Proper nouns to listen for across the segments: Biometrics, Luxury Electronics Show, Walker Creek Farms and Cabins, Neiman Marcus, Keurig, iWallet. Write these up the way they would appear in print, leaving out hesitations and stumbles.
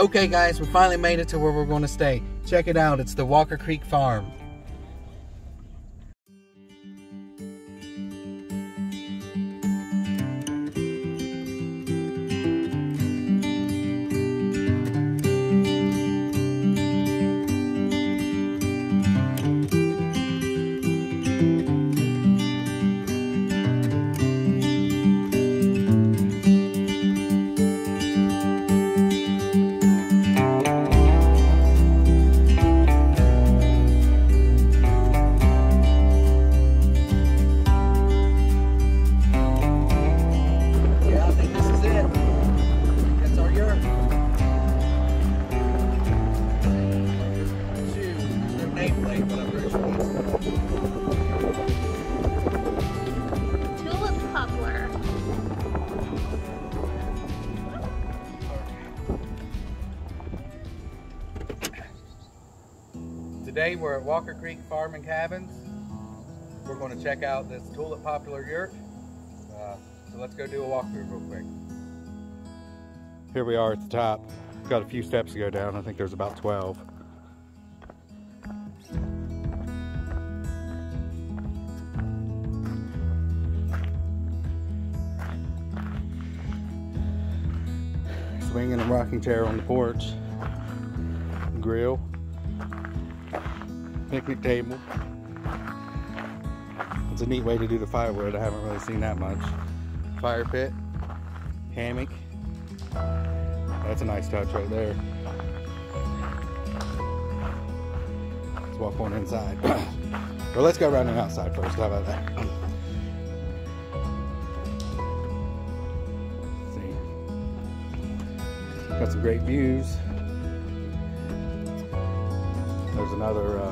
Okay guys, we finally made it to where we're going to stay. Check it out, it's the Walker Creek Farm. Today we're at Walker Creek Farm and Cabins. We're going to check out this tulip poplar yurt. So let's go do a walkthrough real quick. Here we are at the top. We've got a few steps to go down. I think there's about 12. Swinging a rocking chair on the porch. Grill. Picnic table. It's a neat way to do the firewood. I haven't really seen that much. Fire pit, hammock. That's a nice touch right there. Let's walk on inside. Well, let's go around and outside first. How about that? Let's see. Got some great views. There's another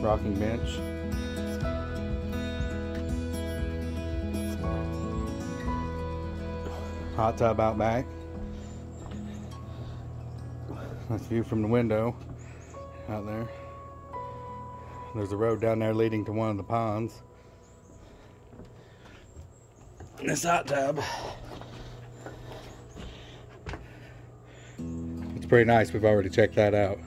rocking bench. Hot tub out back. That's view from the window out there. There's a road down there leading to one of the ponds. This hot tub. It's pretty nice. We've already checked that out.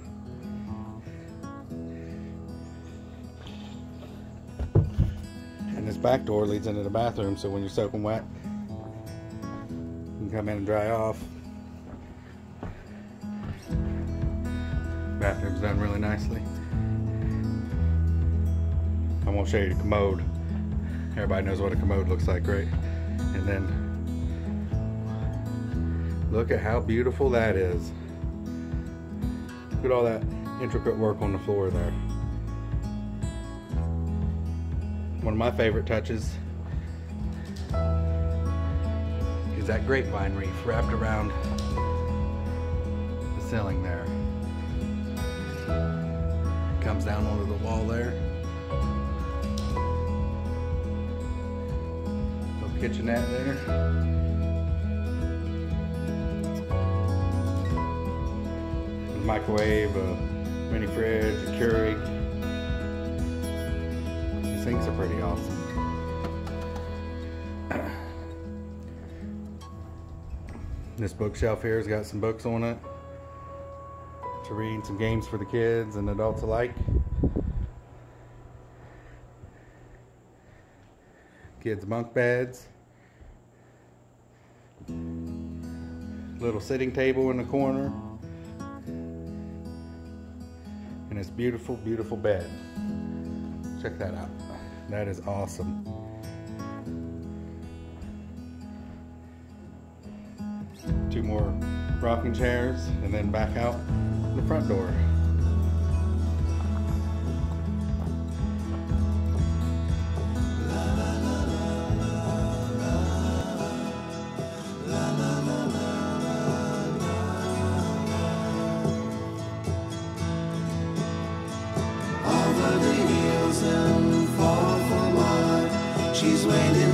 Back door leads into the bathroom, so when you're soaking wet you can come in and dry off. Bathroom's done really nicely. I'm going to show you the commode. Everybody knows what a commode looks like, right? And then look at how beautiful that is. Look at all that intricate work on the floor there. One of my favorite touches is that grapevine wreath wrapped around the ceiling there. It comes down over the wall there. Little kitchenette there. A microwave, a mini fridge, a Keurig. Things are pretty awesome. This bookshelf here has got some books on it to read, some games for the kids and adults alike. Kids' bunk beds. Little sitting table in the corner. And this beautiful, beautiful bed. Check that out. That is awesome. Two more rocking chairs and then back out the front door. She's waiting.